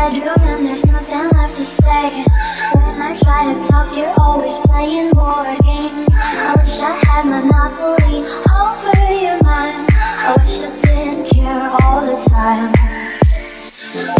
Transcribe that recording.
red room and there's nothing left to say. When I try to talk, you're always playing board games. I wish I had Monopoly over your mind. I wish I didn't care all the time.